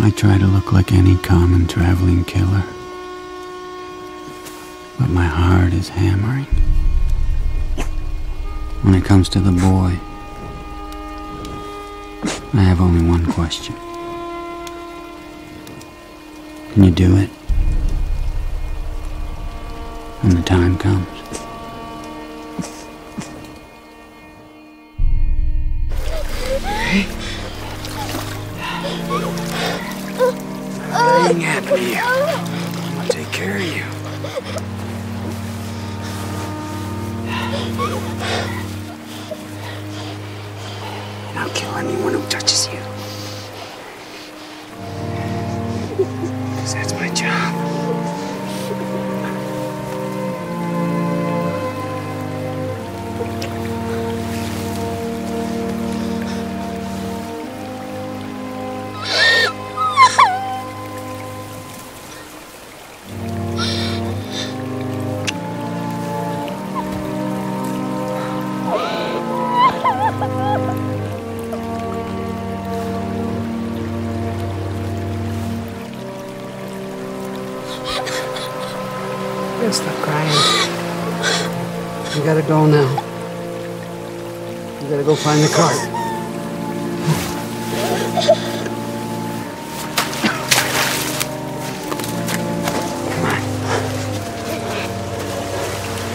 I try to look like any common traveling killer, but my heart is hammering. When it comes to the boy, I have only one question. Can you do it? When the time comes. Nothing happened to you. I'm gonna take care of you. And I'll kill anyone who touches you. 'Cause that's my job. Stop crying. You gotta go now. You gotta go find the cart. Come on.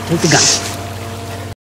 Take the gun.